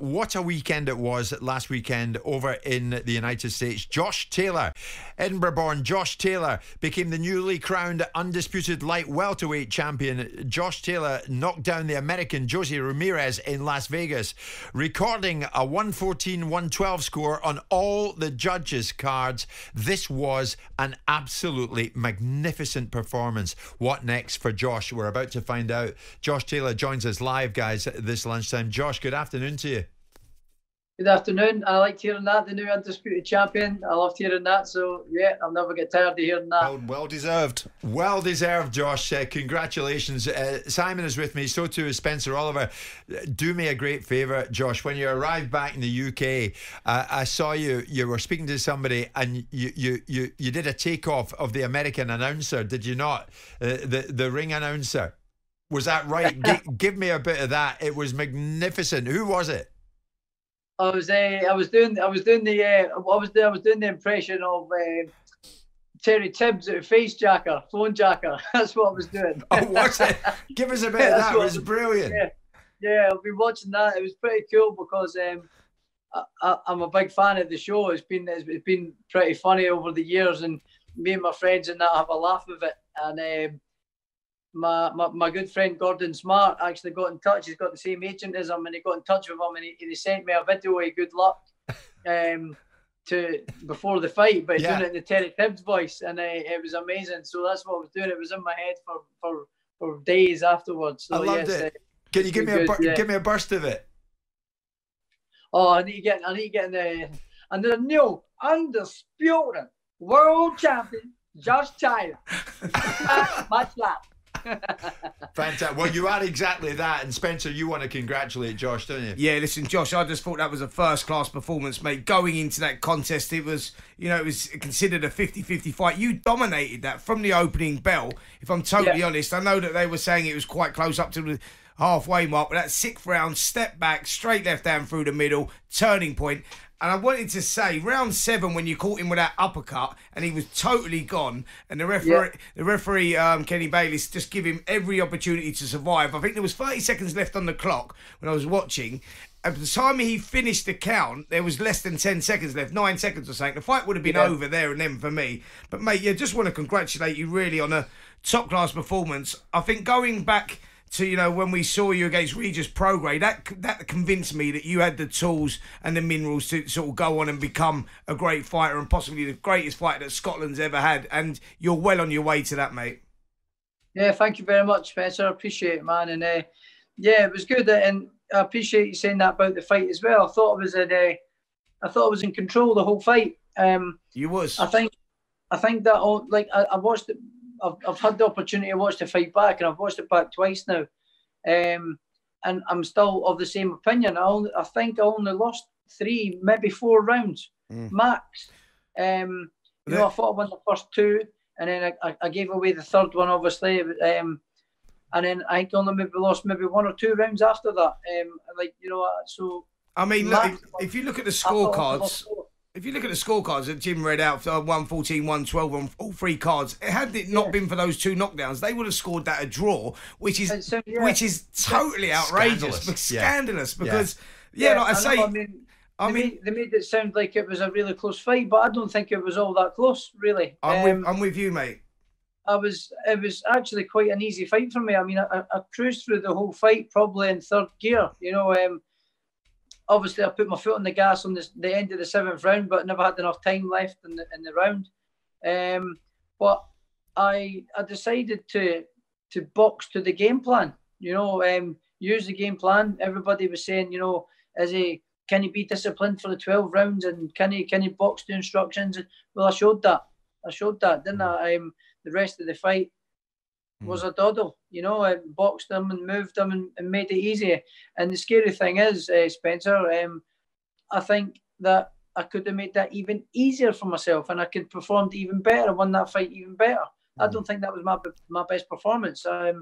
What a weekend it was last weekend over in the United States. Josh Taylor, Edinburgh-born Josh Taylor, became the newly crowned undisputed light welterweight champion. Josh Taylor knocked down the American Jose Ramirez in Las Vegas, recording a 114-112 score on all the judges' cards. This was an absolutely magnificent performance. What next for Josh? We're about to find out. Josh Taylor joins us live, guys, this lunchtime. Josh, good afternoon to you. Good afternoon. I liked hearing that, the new undisputed champion. I loved hearing that. So, yeah, I'll never get tired of hearing that. Well deserved. Well deserved, Josh. Congratulations. Simon is with me. So too is Spencer Oliver. Do me a great favour, Josh. When you arrived back in the UK, I saw you were speaking to somebody and you did a takeoff of the American announcer, did you not? The ring announcer. Was that right? Give me a bit of that. It was magnificent. Who was it? I was doing the impression of Terry Tibbs at Face Jacker, Phone Jacker. That's what I was doing. Oh, what's it? Give us a bit of that. It was brilliant. Yeah, I'll be watching that. It was pretty cool because I'm a big fan of the show. It's been pretty funny over the years, and me and my friends and that have a laugh with it. And my good friend Gordon Smart actually got in touch. He's got the same agent as him, and he got in touch with him, and he sent me a video of good luck before the fight, but doing it in the Terry Tibbs voice, and it was amazing. So that's what I was doing. It was in my head for days afterwards. So, I loved it. Can you give me a burst of it? Oh, I need to get in there. And the new undisputed world champion Josh Taylor. Much love. Fantastic. Well, you are exactly that. And Spencer, you want to congratulate Josh, don't you? Yeah, listen, Josh, I just thought that was a first-class performance, mate. Going into that contest, it was, you know, it was considered a 50-50 fight. You dominated that from the opening bell, if I'm totally honest. I know that they were saying it was quite close up to the halfway mark, but that sixth round, step back, straight left hand through the middle, turning point. And I wanted to say, round 7, when you caught him with that uppercut and he was totally gone, and the referee Kenny Bayliss just gave him every opportunity to survive. I think there was 30 seconds left on the clock when I was watching. At the time he finished the count, there was less than 10 seconds left, 9 seconds or something. The fight would have been over there and then for me. But, mate, yeah, just want to congratulate you really on a top-class performance. I think going back to, you know, when we saw you against Regis Prograis, that convinced me that you had the tools and the minerals to sort of go on and become a great fighter and possibly the greatest fighter that Scotland's ever had. And you're well on your way to that, mate. Yeah, thank you very much, Spencer. I appreciate it, man. And yeah, it was good. And I appreciate you saying that about the fight as well. I thought I was I thought I was in control the whole fight. You was. I think that all, like I watched it. I've had the opportunity to watch the fight back, and I've watched it back twice now, and I'm still of the same opinion. I think I only lost 3, maybe 4 rounds max. You know, I thought I won the first 2, and then I gave away the 3rd one, obviously, and then I only lost maybe 1 or 2 rounds after that. Like, you know, so I mean, look, if you look at the scorecards. If you look at the scorecards that Jim read out, 114, 112 on all 3 cards, had it not been for those 2 knockdowns, they would have scored that a draw, which is so, which is totally outrageous, scandalous. Because like I say, I mean, they made it sound like it was a really close fight, but I don't think it was all that close, really. I'm with you, mate. It was actually quite an easy fight for me. I mean, I cruised through the whole fight, probably in 3rd gear, you know. Obviously, I put my foot on the gas on the end of the 7th round, but never had enough time left in the round. But I decided to box to the game plan. You know, use the game plan. Everybody was saying, you know, can he be disciplined for the 12 rounds, and can he box to instructions? Well, I showed that. Didn't I? The rest of the fight was a doddle, you know. I boxed them and moved them and made it easier. And the scary thing is, Spencer, I think that I could have made that even easier for myself, and I could performed even better, won that fight even better. I don't think that was my best performance. I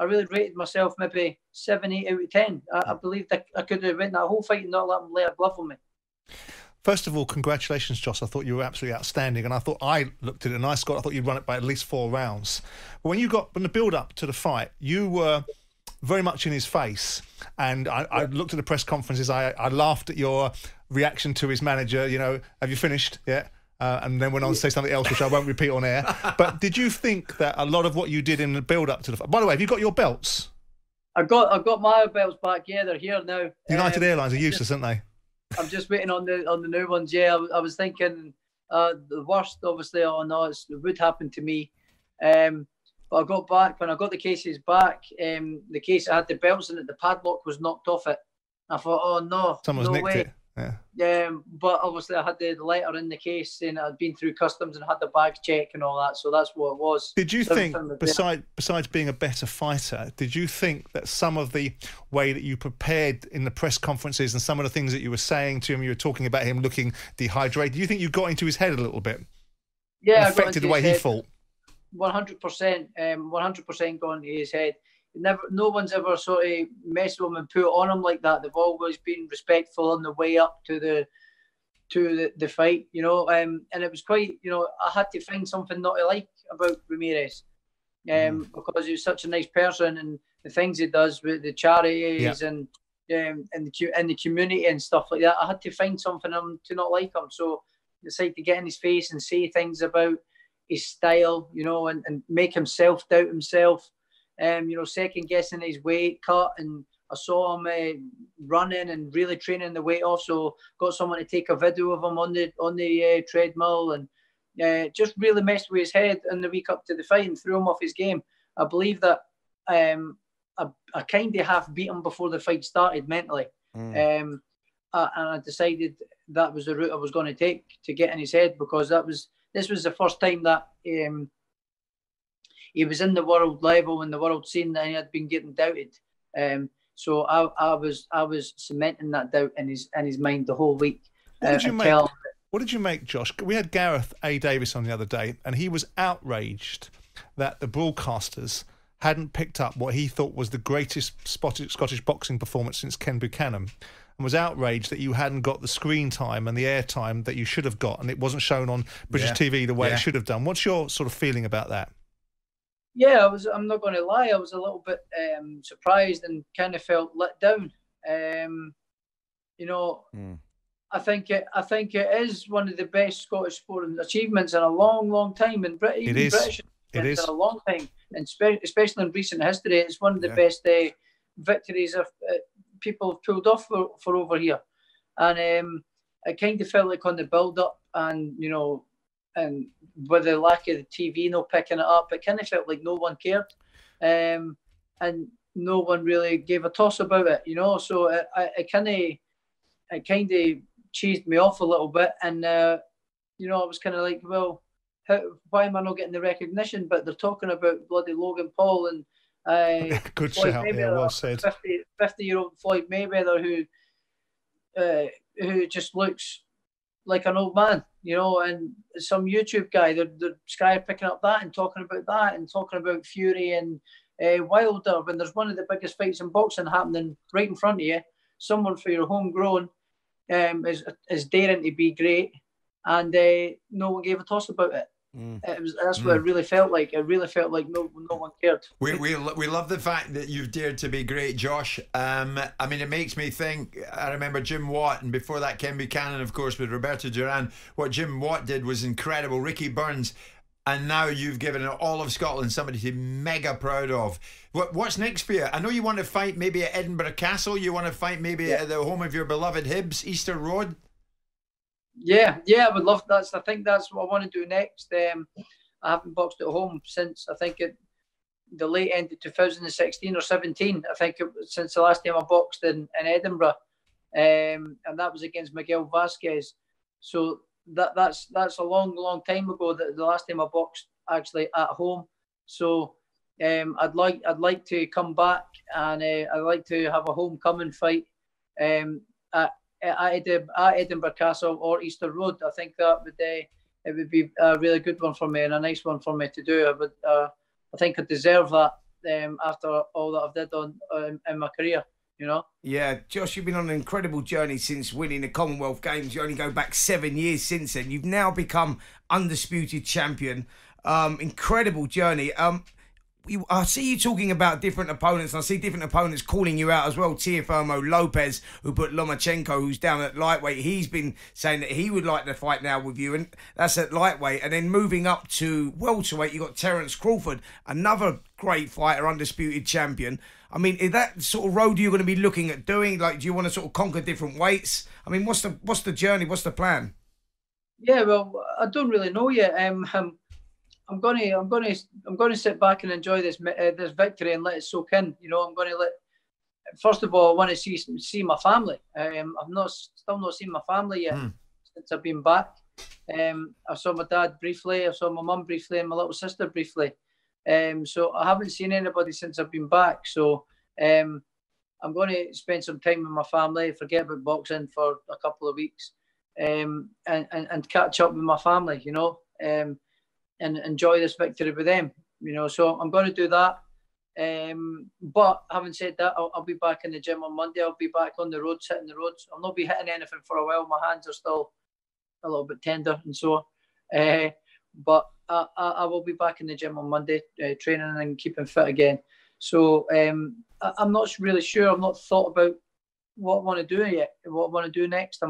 really rated myself maybe 7, 8 out of 10. I believed I could have won that whole fight and not let them lay a glove on me. First of all, congratulations, Josh. I thought you were absolutely outstanding, and I thought I thought you'd run it by at least 4 rounds. But when the build up to the fight, you were very much in his face. And I looked at the press conferences. I laughed at your reaction to his manager. You know, have you finished yet? And then went on to say something else, which I won't repeat on air. But did you think that a lot of what you did in the build-up to the... By the way, have you got your belts? I've got my belts back. Yeah, they're here now. United Airlines are useless, aren't they? I'm just waiting on the new ones. Yeah, I was thinking the worst, obviously, or not, it would happen to me. But I got back, when I got the cases back, the case I had the belts in it, the padlock was knocked off it. I thought, oh no, Someone's nicked it. Yeah. But obviously I had the letter in the case saying I'd been through customs and had the bag check and all that, so that's what it was. Did you think, besides being a better fighter, did you think that some of the way that you prepared in the press conferences and some of the things that you were saying to him, you were talking about him looking dehydrated, do you think you got into his head a little bit? Yeah, I got into his head. Affected the way he fought? 100%, 100% got into his head. Never, no one's ever sort of messed with him and put on him like that. They've always been respectful on the way up to the fight, you know. And it was quite, you know, I had to find something not to like about Ramirez, because he was such a nice person, and the things he does with the charities and the community and stuff like that. I had to find something to not like him. So I decided to get in his face and say things about his style, you know, and make himself doubt himself. You know, second guessing his weight cut, and I saw him running and really training the weight off. So got someone to take a video of him on the treadmill, and just really messed with his head in the week up to the fight and threw him off his game. I believe that I kind of half beat him before the fight started mentally, and I decided that was the route I was going to take to get in his head, because this was the first time that. He was in the world level and the world scene, and he had been getting doubted. So I was cementing that doubt in his mind the whole week. What did you make, Josh? We had Gareth A. Davis on the other day, and he was outraged that the broadcasters hadn't picked up what he thought was the greatest Scottish boxing performance since Ken Buchanan, and was outraged that you hadn't got the screen time and the air time that you should have got, and it wasn't shown on British TV the way it should have done. What's your sort of feeling about that? Yeah, I'm not going to lie, I was a little bit surprised and kind of felt let down. You know, I think it is one of the best Scottish sporting achievements in a long, long time. In Britain, it is. British it is. In a long time, and especially in recent history, it's one of the best victories people have pulled off for over here. And I kind of felt like on the build-up, and you know. And with the lack of the TV, no picking it up, it kind of felt like no one cared, and no one really gave a toss about it, you know. So it kind of cheesed me off a little bit, and you know, I was kind of like, well, why am I not getting the recognition? But they're talking about bloody Logan Paul and good Floyd shout, Mayweather, yeah, well said. 50-year-old Floyd Mayweather who just looks like an old man, you know, and some YouTube guy, the Sky are picking up that and talking about Fury and Wilder, when there's one of the biggest fights in boxing happening right in front of you. Someone for your homegrown is daring to be great, and no one gave a toss about it. That's what it really felt like. It really felt like no one cared. We love the fact that you've dared to be great, Josh. I mean, it makes me think. I remember Jim Watt, and before that, Ken Buchanan, of course, with Roberto Duran. What Jim Watt did was incredible. Ricky Burns, and now you've given all of Scotland somebody to be mega proud of. What's next for you? I know you want to fight maybe at Edinburgh Castle. You want to fight maybe at the home of your beloved Hibs, Easter Road. Yeah, I would love that. I think that's what I want to do next. I haven't boxed at home since, I think, the late end of 2016 or 17. I think it was since the last time I boxed in Edinburgh, and that was against Miguel Vasquez. So that's a long, long time ago. The last time I boxed actually at home. So I'd like to come back, and I'd like to have a homecoming fight. At Edinburgh Castle or Easter Road. I think that it would be a really good one for me, and a nice one for me to do. I think I deserve that after all that I've did in my career, you know. Yeah, Josh, you've been on an incredible journey since winning the Commonwealth Games. You only go back 7 years since then. You've now become undisputed champion. Incredible journey. I see you talking about different opponents, and I see different opponents calling you out as well. Teofimo Lopez, who put Lomachenko, who's down at lightweight, he's been saying that he would like to fight now with you, and that's at lightweight. And then moving up to welterweight, you've got Terence Crawford, another great fighter, undisputed champion. I mean, is that sort of road you're going to be looking at doing? Like, do you want to sort of conquer different weights? I mean, what's the journey? What's the plan? Yeah, well, I don't really know yet. I'm gonna sit back and enjoy this this victory and let it soak in. You know, First of all, I want to see my family. I've still not seen my family yet since I've been back. I saw my dad briefly, I saw my mum briefly, and my little sister briefly. So I haven't seen anybody since I've been back. So I'm going to spend some time with my family, forget about boxing for a couple of weeks, and catch up with my family. You know. And enjoy this victory with them, you know. So I'm going to do that. But having said that, I'll be back in the gym on Monday. I'll be back on the road, sitting the roads. I'll not be hitting anything for a while. My hands are still a little bit tender and so on. But I will be back in the gym on Monday, training and keeping fit again. So I'm not really sure. I've not thought about what I want to do yet, what I want to do next.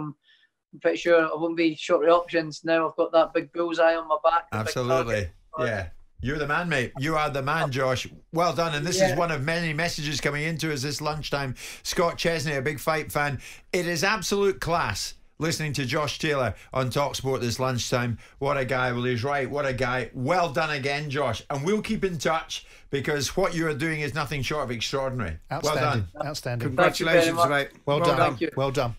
I'm pretty sure I won't be short of options now. I've got that big bullseye on my back. Absolutely. Yeah. You're the man, mate. You are the man, Josh. Well done. And this is one of many messages coming into us this lunchtime. Scott Chesney, a big fight fan. It is absolute class listening to Josh Taylor on talkSPORT this lunchtime. What a guy. Well, he's right. What a guy. Well done again, Josh. And we'll keep in touch because what you are doing is nothing short of extraordinary. Outstanding. Well done. Outstanding. Congratulations, mate. Well done. Well done.